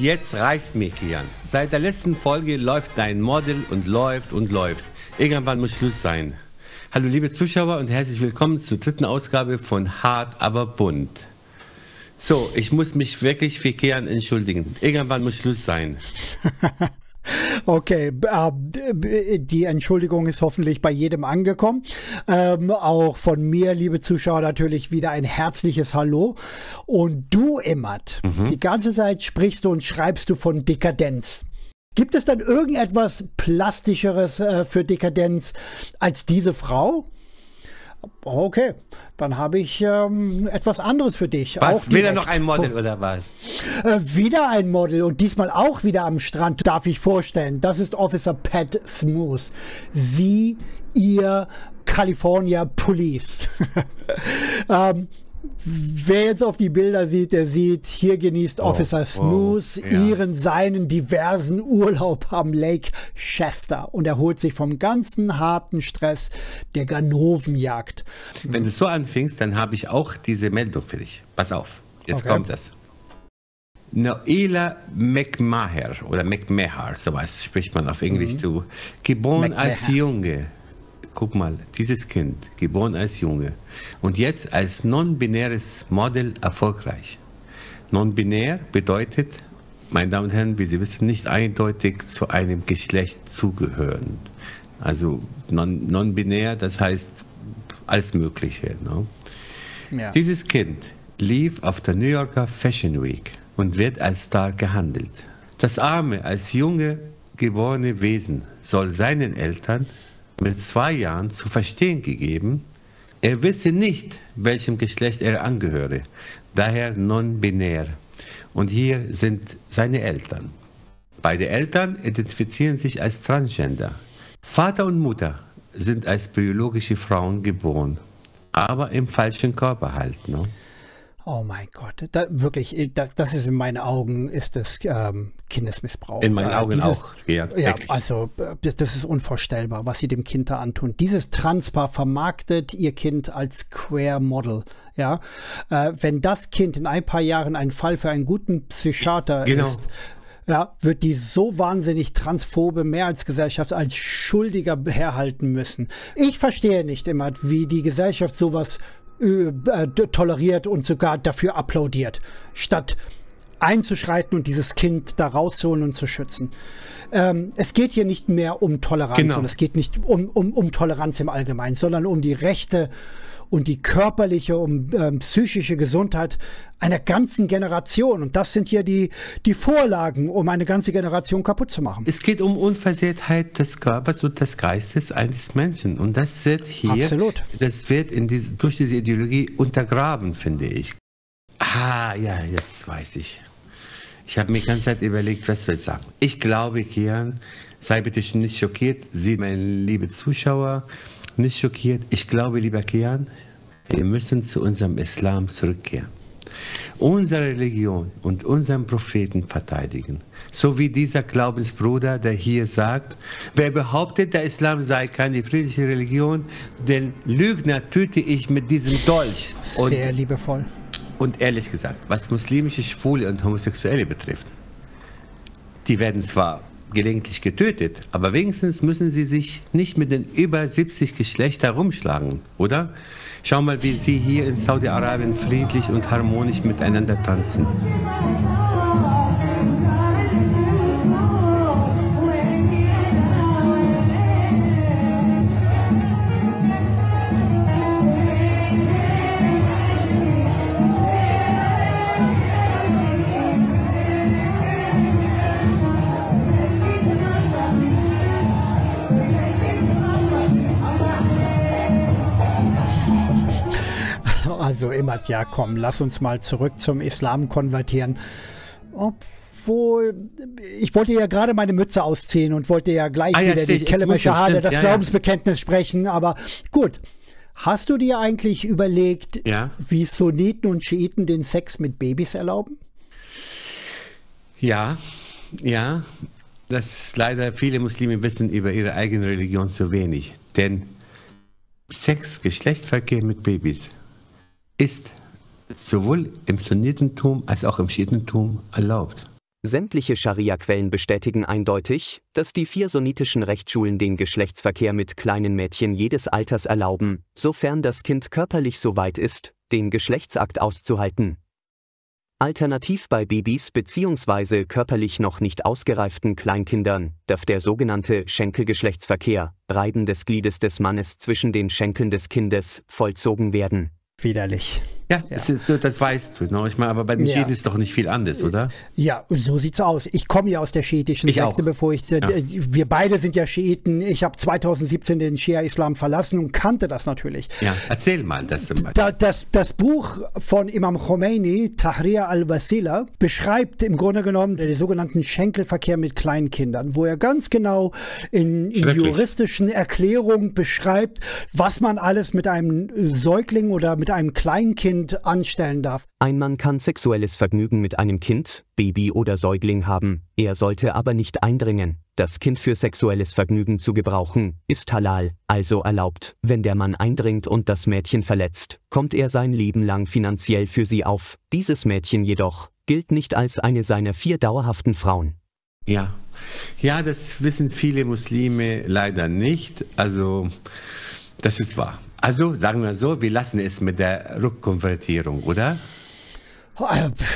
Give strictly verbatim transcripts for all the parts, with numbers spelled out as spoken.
Jetzt reicht's mir, Kian. Seit der letzten Folge läuft dein Model und läuft und läuft. Irgendwann muss Schluss sein. Hallo liebe Zuschauer und herzlich willkommen zur dritten Ausgabe von Hart aber Bunt. So, ich muss mich wirklich für Kian entschuldigen. Irgendwann muss Schluss sein. Okay, die Entschuldigung ist hoffentlich bei jedem angekommen. Ähm, auch von mir, liebe Zuschauer, natürlich wieder ein herzliches Hallo. Und du, Imad, mhm. die ganze Zeit sprichst du und schreibst du von Dekadenz. Gibt es dann irgendetwas Plastischeres äh, für Dekadenz als diese Frau? Okay, dann habe ich ähm, etwas anderes für dich. Was? Auch wieder noch ein Model oder was? Äh, wieder ein Model und diesmal auch wieder am Strand, darf ich vorstellen. Das ist Officer Pat Smoth. Sie, ihr California Police. ähm, Wer jetzt auf die Bilder sieht, der sieht, hier genießt oh, Officer Smoth oh, ja. ihren, seinen diversen Urlaub am Lake Shasta und erholt sich vom ganzen harten Stress der Ganovenjagd. Wenn du so anfängst, dann habe ich auch diese Meldung für dich. Pass auf, jetzt okay. kommt das. Noella McMahon oder McMahon, sowas spricht man auf Englisch mhm. zu. Geboren McMahon. als Junge. Guck mal, dieses Kind, geboren als Junge und jetzt als non-binäres Model erfolgreich. Non-binär bedeutet, meine Damen und Herren, wie Sie wissen, nicht eindeutig zu einem Geschlecht zugehören. Also non-binär, das heißt alles Mögliche. Ne? Ja. Dieses Kind lief auf der New Yorker Fashion Week und wird als Star gehandelt. Das arme, als Junge geborene Wesen soll seinen Eltern mit zwei Jahren zu verstehen gegeben, er wisse nicht, welchem Geschlecht er angehöre, daher non-binär. Und hier sind seine Eltern. Beide Eltern identifizieren sich als Transgender. Vater und Mutter sind als biologische Frauen geboren, aber im falschen Körper halt. Ne? Oh mein Gott, da, wirklich, das, das ist in meinen Augen ist das ähm, Kindesmissbrauch. In meinen äh, Augen dieses, auch, ja. ja also das, das ist unvorstellbar, was sie dem Kind da antun. Dieses Transpaar vermarktet ihr Kind als Queer Model. Ja? Äh, wenn das Kind in ein paar Jahren ein Fall für einen guten Psychiater genau. ist, ja, wird die so wahnsinnig transphobe Mehrheitsgesellschaft als Schuldiger herhalten müssen. Ich verstehe nicht immer, wie die Gesellschaft sowas toleriert und sogar dafür applaudiert, statt einzuschreiten und dieses Kind da rauszuholen und zu schützen. Ähm, es geht hier nicht mehr um Toleranz genau. und es geht nicht um, um, um Toleranz im Allgemeinen, sondern um die Rechte und die körperliche und ähm, psychische Gesundheit einer ganzen Generation. Und das sind hier die, die Vorlagen, um eine ganze Generation kaputt zu machen. Es geht um Unversehrtheit des Körpers und des Geistes eines Menschen. Und das wird hier, Absolut. das wird in diese, durch diese Ideologie untergraben, finde ich. Ah, ja, jetzt weiß ich. Ich habe mir die ganze Zeit überlegt, was soll ich sagen. Ich glaube, Kian, sei bitte nicht schockiert. Sie, meine liebe Zuschauer, nicht schockiert. Ich glaube, lieber Kian, wir müssen zu unserem Islam zurückkehren. Unsere Religion und unseren Propheten verteidigen. So wie dieser Glaubensbruder, der hier sagt, wer behauptet, der Islam sei keine friedliche Religion, den Lügner töte ich mit diesem Dolch. Und sehr liebevoll. Und ehrlich gesagt, was muslimische Schwule und Homosexuelle betrifft, die werden zwar gelegentlich getötet, aber wenigstens müssen sie sich nicht mit den über siebzig Geschlechtern rumschlagen, oder? Schau mal, wie sie hier in Saudi-Arabien friedlich und harmonisch miteinander tanzen. Also immer, ja komm, lass uns mal zurück zum Islam konvertieren. Obwohl, ich wollte ja gerade meine Mütze ausziehen und wollte ja gleich ah, ja, wieder steht, die Kellemeschahade, das ja, Glaubensbekenntnis ja. sprechen, aber gut. Hast du dir eigentlich überlegt, ja. wie Sunniten und Schiiten den Sex mit Babys erlauben? Ja, ja. Das leider viele Muslime wissen über ihre eigene Religion zu wenig. Denn Sex, Geschlechtsverkehr mit Babys ist sowohl im Sunnitentum als auch im Schiitentum erlaubt. Sämtliche Scharia-Quellen bestätigen eindeutig, dass die vier sunnitischen Rechtsschulen den Geschlechtsverkehr mit kleinen Mädchen jedes Alters erlauben, sofern das Kind körperlich so weit ist, den Geschlechtsakt auszuhalten. Alternativ bei Babys bzw. körperlich noch nicht ausgereiften Kleinkindern darf der sogenannte Schenkelgeschlechtsverkehr, Reiben des Gliedes des Mannes zwischen den Schenkeln des Kindes, vollzogen werden. Widerlich. Ja, ja. Das, ist, das weißt du. Ne? Ich meine, aber bei den ja. Schäden ist doch nicht viel anders, oder? Ja, so sieht's aus. Ich komme ja aus der schiitischen ich Sekte, auch. bevor ich. Ja. Wir beide sind ja Schiiten. Ich habe zweitausendsiebzehn den Schia-Islam verlassen und kannte das natürlich. Ja, erzähl mal das. Da, das, das Buch von Imam Khomeini, Tahrir al-Wasila, beschreibt im Grunde genommen den sogenannten Schenkelverkehr mit Kleinkindern, wo er ganz genau in, in juristischen Erklärungen beschreibt, was man alles mit einem Säugling oder mit einem Kleinkind anstellen darf. Ein Mann kann sexuelles Vergnügen mit einem Kind, Baby oder Säugling haben, er sollte aber nicht eindringen. Das Kind für sexuelles Vergnügen zu gebrauchen, ist halal, also erlaubt. Wenn der Mann eindringt und das Mädchen verletzt, kommt er sein Leben lang finanziell für sie auf. Dieses Mädchen jedoch gilt nicht als eine seiner vier dauerhaften Frauen. Ja, ja, das wissen viele Muslime leider nicht, also das ist wahr. Also, sagen wir so, wir lassen es mit der Rückkonvertierung, oder?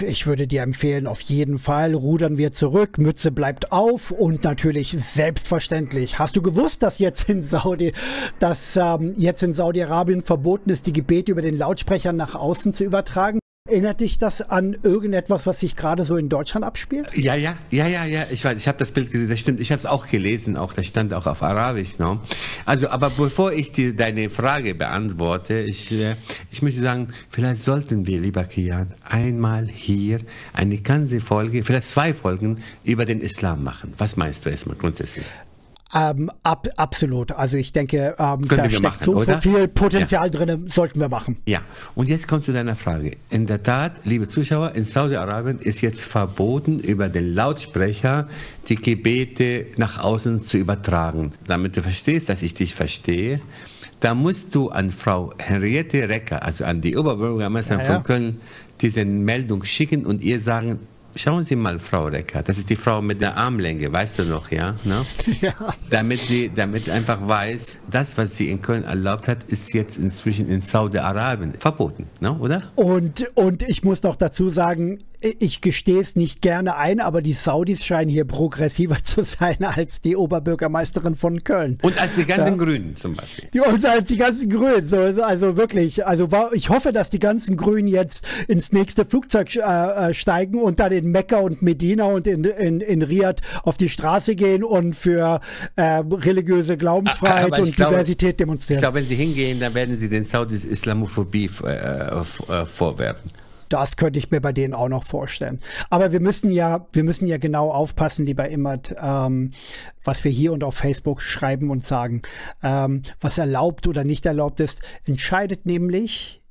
Ich würde dir empfehlen, auf jeden Fall rudern wir zurück, Mütze bleibt auf und natürlich selbstverständlich. Hast du gewusst, dass jetzt in Saudi, dass ähm, jetzt in Saudi-Arabien verboten ist, die Gebete über den Lautsprecher nach außen zu übertragen? Erinnert dich das an irgendetwas, was sich gerade so in Deutschland abspielt? Ja, ja, ja, ja, ja. Ich weiß, ich habe das Bild gesehen, das stimmt. Ich habe es auch gelesen, auch, das stand auch auf Arabisch. Ne? Also, aber bevor ich die, deine Frage beantworte, ich, ich möchte sagen, vielleicht sollten wir, lieber Kian, einmal hier eine ganze Folge, vielleicht zwei Folgen über den Islam machen. Was meinst du erstmal grundsätzlich? Ähm, ab, absolut. Also ich denke, ähm, da steckt machen, so oder? viel Potenzial ja. drin, sollten wir machen. Ja, und jetzt kommt zu deiner Frage. In der Tat, liebe Zuschauer, in Saudi-Arabien ist jetzt verboten, über den Lautsprecher die Gebete nach außen zu übertragen. Damit du verstehst, dass ich dich verstehe, da musst du an Frau Henriette Recker, also an die Oberbürgermeisterin ja, ja. von Köln, diese Meldung schicken und ihr sagen, schauen Sie mal, Frau Recker, das ist die Frau mit der Armlänge, weißt du noch, ja? Ne? Ja. Damit sie, damit einfach weiß, das, was sie in Köln erlaubt hat, ist jetzt inzwischen in Saudi-Arabien verboten, ne? Oder? Und, und ich muss noch dazu sagen, ich gestehe es nicht gerne ein, aber die Saudis scheinen hier progressiver zu sein als die Oberbürgermeisterin von Köln. Und als die ganzen ja. Grünen zum Beispiel. Ja, und als die ganzen Grünen, also wirklich. Also ich hoffe, dass die ganzen Grünen jetzt ins nächste Flugzeug äh, steigen und dann in Mekka und Medina und in, in, in Riad auf die Straße gehen und für äh, religiöse Glaubensfreiheit und glaube, Diversität demonstrieren. Ich glaube, wenn sie hingehen, dann werden sie den Saudis Islamophobie äh, vorwerfen. Das könnte ich mir bei denen auch noch vorstellen. Aber wir müssen ja, wir müssen ja genau aufpassen, lieber Imad, ähm, was wir hier und auf Facebook schreiben und sagen. Ähm, was erlaubt oder nicht erlaubt ist, entscheidet nämlich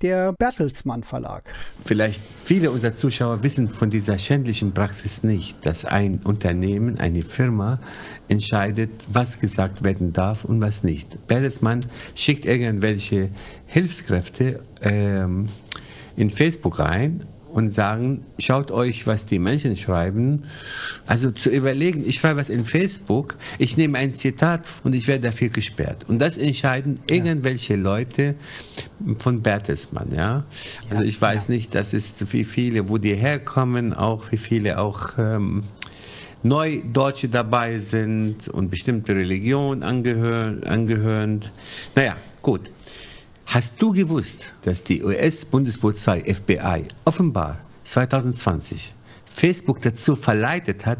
der Bertelsmann Verlag. Vielleicht viele unserer Zuschauer wissen von dieser schändlichen Praxis nicht, dass ein Unternehmen, eine Firma entscheidet, was gesagt werden darf und was nicht. Bertelsmann schickt irgendwelche Hilfskräfte, ähm, in Facebook rein und sagen, schaut euch, was die Menschen schreiben. Also zu überlegen, ich schreibe was in Facebook, ich nehme ein Zitat und ich werde dafür gesperrt. Und das entscheiden ja. irgendwelche Leute von Bertelsmann. Ja? Also ja, ich weiß ja. nicht, das ist wie viele, wo die herkommen, auch wie viele auch ähm, Neudeutsche dabei sind und bestimmte Religionen angehören. angehören. Naja, gut. Hast du gewusst, dass die U S-Bundespolizei F B I offenbar zweitausendzwanzig Facebook dazu verleitet hat,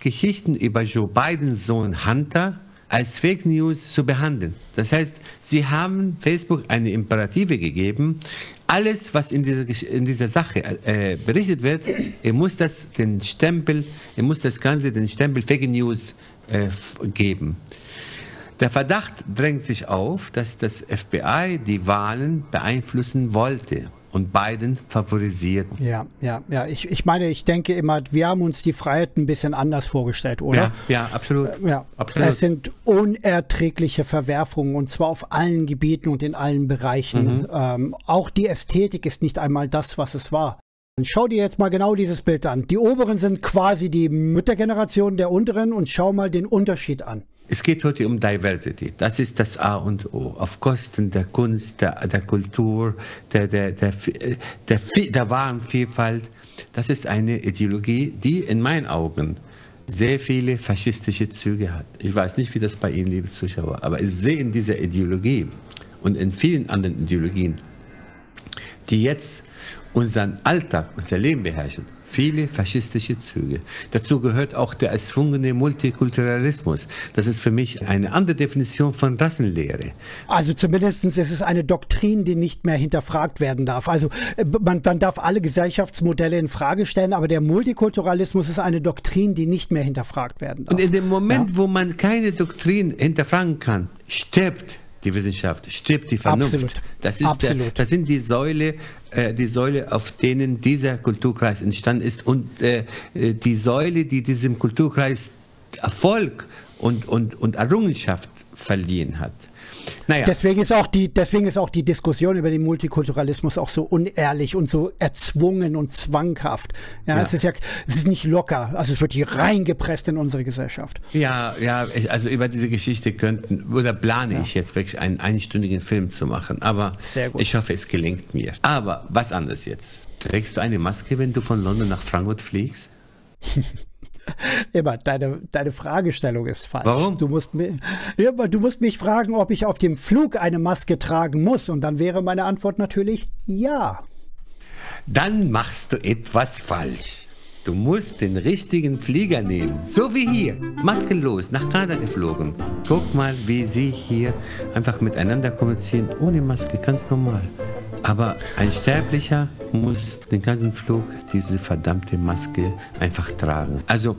Geschichten über Joe Bidens Sohn Hunter als Fake News zu behandeln? Das heißt, sie haben Facebook eine Imperative gegeben, alles, was in dieser, in dieser Sache äh, berichtet wird, er muss das den Stempel, er muss das Ganze den Stempel Fake News äh, geben. Der Verdacht drängt sich auf, dass das F B I die Wahlen beeinflussen wollte und Biden favorisiert. Ja, ja, ja. Ich, ich meine, ich denke immer, wir haben uns die Freiheit ein bisschen anders vorgestellt, oder? Ja, ja, absolut. Ja, absolut. Es sind unerträgliche Verwerfungen und zwar auf allen Gebieten und in allen Bereichen. Mhm. Ähm, auch die Ästhetik ist nicht einmal das, was es war. Schau dir jetzt mal genau dieses Bild an. Die oberen sind quasi die Müttergeneration der unteren und schau mal den Unterschied an. Es geht heute um Diversity. Das ist das A und O. Auf Kosten der Kunst, der, der Kultur, der, der, der, der, der, der wahren Vielfalt. Das ist eine Ideologie, die in meinen Augen sehr viele faschistische Züge hat. Ich weiß nicht, wie das bei Ihnen, liebe Zuschauer, aber ich sehe in dieser Ideologie und in vielen anderen Ideologien, die jetzt unseren Alltag, unser Leben beherrschen, viele faschistische Züge. Dazu gehört auch der erzwungene Multikulturalismus. Das ist für mich eine andere Definition von Rassenlehre. Also zumindest ist es eine Doktrin, die nicht mehr hinterfragt werden darf. Also man, man darf alle Gesellschaftsmodelle in Frage stellen, aber der Multikulturalismus ist eine Doktrin, die nicht mehr hinterfragt werden darf. Und in dem Moment, ja, wo man keine Doktrin hinterfragen kann, stirbt die Wissenschaft, stirbt die Vernunft. Absolut. Das ist der, das sind die Säule, äh, die Säule, auf denen dieser Kulturkreis entstanden ist und äh, die Säule, die diesem Kulturkreis Erfolg und, und, und Errungenschaft verliehen hat. Naja. Deswegen ist auch die, deswegen ist auch die Diskussion über den Multikulturalismus auch so unehrlich und so erzwungen und zwanghaft. Ja, ja. Es ist ja, es ist nicht locker. Also es wird hier reingepresst in unsere Gesellschaft. Ja, ja. Also über diese Geschichte könnten oder plane ja. ich jetzt wirklich einen einstündigen Film zu machen. Aber ich hoffe, es gelingt mir. Aber was anderes jetzt? Trägst du eine Maske, wenn du von London nach Frankfurt fliegst? Immer, deine, deine Fragestellung ist falsch. Warum? Du musst, immer, du musst mich fragen, ob ich auf dem Flug eine Maske tragen muss. Und dann wäre meine Antwort natürlich ja. Dann machst du etwas falsch. Du musst den richtigen Flieger nehmen. So wie hier, maskenlos, nach Kanada geflogen. Guck mal, wie sie hier einfach miteinander kommunizieren, ohne Maske, ganz normal. Aber ein Sterblicher muss den ganzen Flug diese verdammte Maske einfach tragen. Also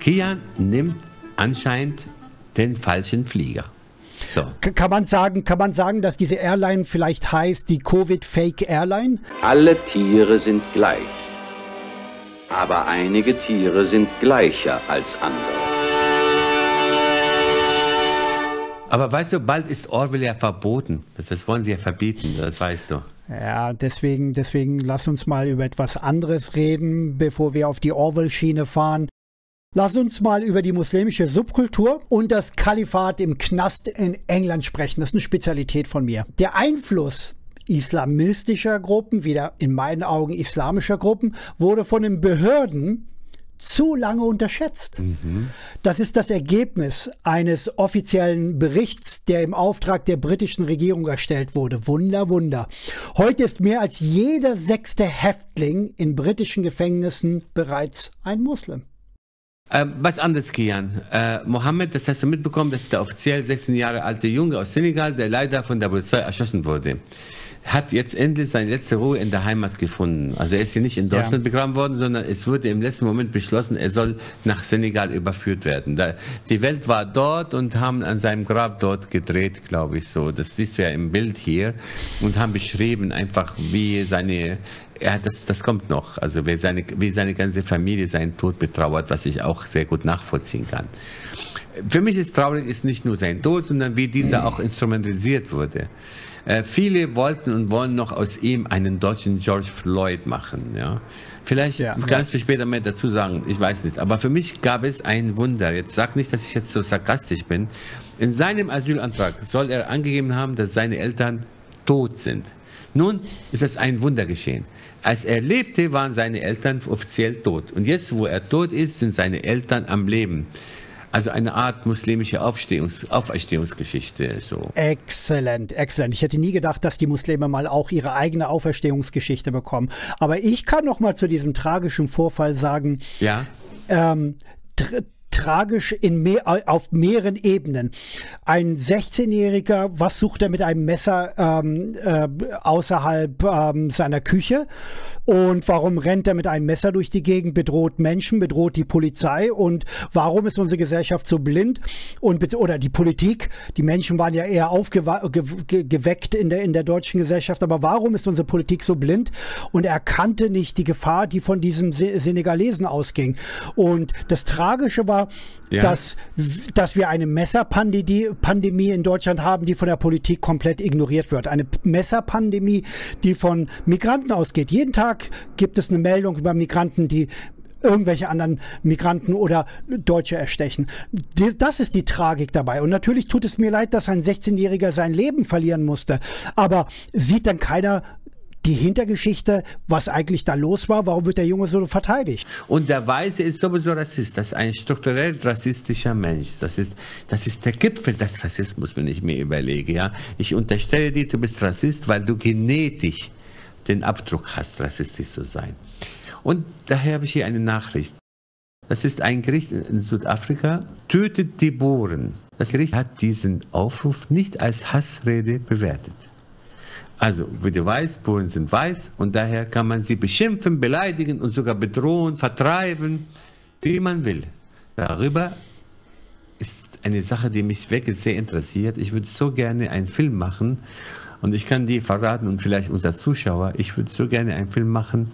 Kian nimmt anscheinend den falschen Flieger. So. Kann man sagen, kann man sagen, dass diese Airline vielleicht heißt die Covid-Fake-Airline? Alle Tiere sind gleich. Aber einige Tiere sind gleicher als andere. Aber weißt du, bald ist Orwell ja verboten. Das wollen sie ja verbieten, das weißt du. Ja, deswegen, deswegen lass uns mal über etwas anderes reden, bevor wir auf die Orwell-Schiene fahren. Lass uns mal über die muslimische Subkultur und das Kalifat im Knast in England sprechen. Das ist eine Spezialität von mir. Der Einfluss islamistischer Gruppen, wieder in meinen Augen islamischer Gruppen, wurde von den Behörden zu lange unterschätzt. Mhm. Das ist das Ergebnis eines offiziellen Berichts, der im Auftrag der britischen Regierung erstellt wurde. Wunder, Wunder. Heute ist mehr als jeder sechste Häftling in britischen Gefängnissen bereits ein Muslim. Äh, was anderes, Kian. Äh, Mohamed, das hast du mitbekommen, das ist der offiziell sechzehn Jahre alte Junge aus Senegal, der leider von der Polizei erschossen wurde. Hat jetzt endlich seine letzte Ruhe in der Heimat gefunden. Also er ist hier nicht in Deutschland ja. begraben worden, sondern es wurde im letzten Moment beschlossen, er soll nach Senegal überführt werden. Da, die Welt war dort und haben an seinem Grab dort gedreht, glaube ich so. Das siehst du ja im Bild hier und haben beschrieben einfach, wie seine, ja, das, das kommt noch, also wie seine, wie seine ganze Familie seinen Tod betrauert, was ich auch sehr gut nachvollziehen kann. Für mich ist traurig, ist nicht nur sein Tod, sondern wie dieser auch instrumentalisiert wurde. Äh, viele wollten und wollen noch aus ihm einen deutschen George Floyd machen. Ja? Vielleicht ja, kannst ja. du später mehr dazu sagen, ich weiß nicht. Aber für mich gab es ein Wunder. Jetzt sag nicht, dass ich jetzt so sarkastisch bin. In seinem Asylantrag soll er angegeben haben, dass seine Eltern tot sind. Nun ist es ein Wunder geschehen. Als er lebte, waren seine Eltern offiziell tot. Und jetzt, wo er tot ist, sind seine Eltern am Leben. Also eine Art muslimische Aufstehungs Auferstehungsgeschichte. So. Exzellent, exzellent. Ich hätte nie gedacht, dass die Muslime mal auch ihre eigene Auferstehungsgeschichte bekommen. Aber ich kann noch mal zu diesem tragischen Vorfall sagen, ja? ähm, tra tragisch in mehr, auf mehreren Ebenen. Ein sechzehnjähriger, was sucht er mit einem Messer ähm, äh, außerhalb ähm, seiner Küche? Und warum rennt er mit einem Messer durch die Gegend, bedroht Menschen, bedroht die Polizei? Und warum ist unsere Gesellschaft so blind? Und, oder die Politik, die Menschen waren ja eher aufgeweckt in der, in der deutschen Gesellschaft, aber warum ist unsere Politik so blind? Und er kannte nicht die Gefahr, die von diesem Senegalesen ausging. Und das Tragische war, ja. dass, dass wir eine Messerpandemie in Deutschland haben, die von der Politik komplett ignoriert wird. Eine Messerpandemie, die von Migranten ausgeht. Jeden Tag gibt es eine Meldung über Migranten, die irgendwelche anderen Migranten oder Deutsche erstechen. Das ist die Tragik dabei. Und natürlich tut es mir leid, dass ein sechzehnjähriger sein Leben verlieren musste. Aber sieht dann keiner die Hintergeschichte, was eigentlich da los war? Warum wird der Junge so verteidigt? Und der Weiße ist sowieso Rassist. Das ist ein strukturell rassistischer Mensch. Das ist, das ist der Gipfel des Rassismus, wenn ich mir überlege. Ja? Ich unterstelle dir, du bist Rassist, weil du genetisch den Abdruck hast, rassistisch zu sein. Und daher habe ich hier eine Nachricht. Das ist ein Gericht in Südafrika, tötet die Bohren. Das Gericht hat diesen Aufruf nicht als Hassrede bewertet. Also, wie du weißt, Bohren sind weiß und daher kann man sie beschimpfen, beleidigen und sogar bedrohen, vertreiben, wie man will. Darüber ist eine Sache, die mich wirklich sehr interessiert. Ich würde so gerne einen Film machen und ich kann dir verraten und vielleicht unser Zuschauer, ich würde so gerne einen Film machen.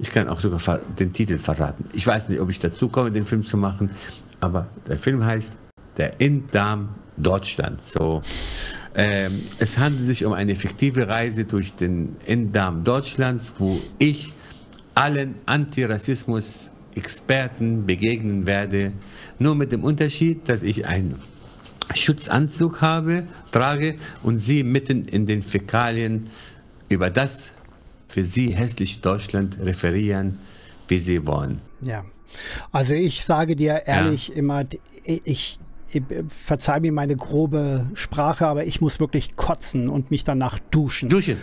Ich kann auch sogar den Titel verraten. Ich weiß nicht, ob ich dazu komme, den Film zu machen, aber der Film heißt Der Enddarm Deutschlands. So, ähm, es handelt sich um eine fiktive Reise durch den Enddarm Deutschlands, wo ich allen Antirassismus-Experten begegnen werde. Nur mit dem Unterschied, dass ich einen Schutzanzug habe, trage und sie mitten in den Fäkalien über das für sie hässlich Deutschland referieren, wie sie wollen. Ja, also ich sage dir ehrlich, ja. immer, ich, ich verzeih mir meine grobe Sprache, aber ich muss wirklich kotzen und mich danach duschen. Duschen?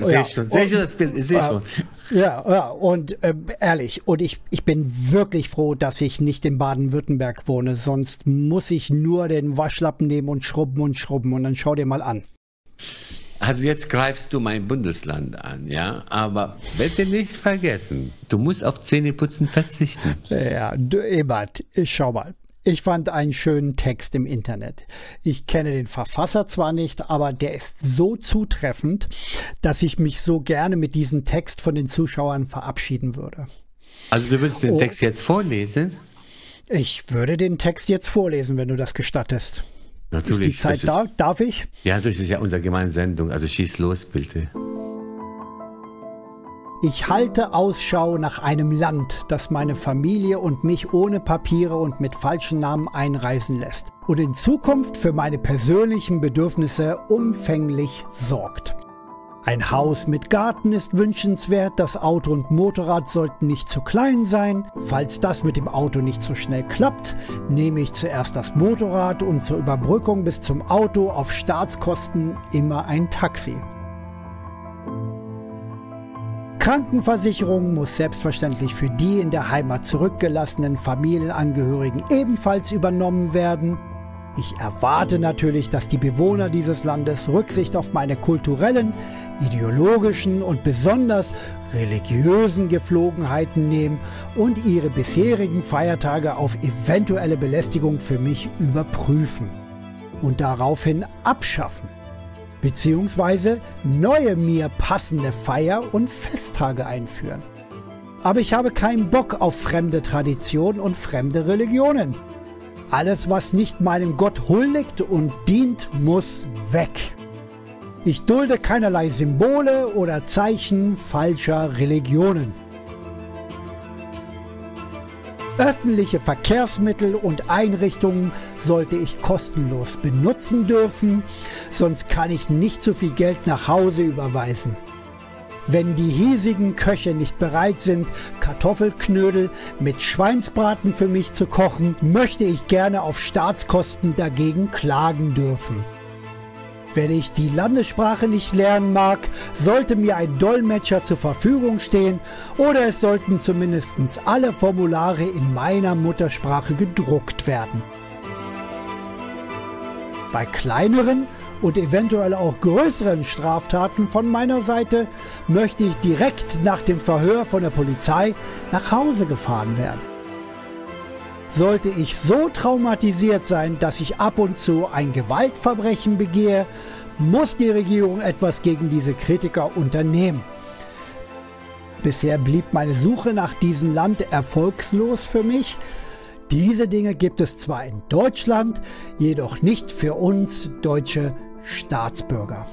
Sehe ja. ich schon, sehe ich schon. Das Bild, sehe ich schon. Ja, ja, und äh, ehrlich, und ich, ich bin wirklich froh, dass ich nicht in Baden-Württemberg wohne, sonst muss ich nur den Waschlappen nehmen und schrubben und schrubben und dann schau dir mal an. Also jetzt greifst du mein Bundesland an, ja, aber bitte nicht vergessen, du musst auf Zähneputzen verzichten. Ja, du, Ebert, schau mal, ich fand einen schönen Text im Internet. Ich kenne den Verfasser zwar nicht, aber der ist so zutreffend, dass ich mich so gerne mit diesem Text von den Zuschauern verabschieden würde. Also du willst den Text jetzt vorlesen? Ich würde den Text jetzt vorlesen, wenn du das gestattest. Natürlich. Ist die Zeit da? Darf ich? Ja, das ist ja unsere gemeinsame Sendung, also schieß los, bitte. Ich halte Ausschau nach einem Land, das meine Familie und mich ohne Papiere und mit falschen Namen einreisen lässt und in Zukunft für meine persönlichen Bedürfnisse umfänglich sorgt. Ein Haus mit Garten ist wünschenswert, das Auto und Motorrad sollten nicht zu klein sein. Falls das mit dem Auto nicht so schnell klappt, nehme ich zuerst das Motorrad und zur Überbrückung bis zum Auto auf Staatskosten immer ein Taxi. Krankenversicherung muss selbstverständlich für die in der Heimat zurückgelassenen Familienangehörigen ebenfalls übernommen werden. Ich erwarte natürlich, dass die Bewohner dieses Landes Rücksicht auf meine kulturellen, ideologischen und besonders religiösen Gepflogenheiten nehmen und ihre bisherigen Feiertage auf eventuelle Belästigung für mich überprüfen und daraufhin abschaffen, beziehungsweise neue mir passende Feier- und Festtage einführen. Aber ich habe keinen Bock auf fremde Traditionen und fremde Religionen. Alles, was nicht meinem Gott huldigt und dient, muss weg. Ich dulde keinerlei Symbole oder Zeichen falscher Religionen. Öffentliche Verkehrsmittel und Einrichtungen sollte ich kostenlos benutzen dürfen, sonst kann ich nicht so viel Geld nach Hause überweisen. Wenn die hiesigen Köche nicht bereit sind, Kartoffelknödel mit Schweinsbraten für mich zu kochen, möchte ich gerne auf Staatskosten dagegen klagen dürfen. Wenn ich die Landessprache nicht lernen mag, sollte mir ein Dolmetscher zur Verfügung stehen oder es sollten zumindest alle Formulare in meiner Muttersprache gedruckt werden. Bei kleineren und eventuell auch größeren Straftaten von meiner Seite möchte ich direkt nach dem Verhör von der Polizei nach Hause gefahren werden. Sollte ich so traumatisiert sein, dass ich ab und zu ein Gewaltverbrechen begehe, muss die Regierung etwas gegen diese Kritiker unternehmen. Bisher blieb meine Suche nach diesem Land erfolgslos für mich. Diese Dinge gibt es zwar in Deutschland, jedoch nicht für uns deutsche Staatsbürger.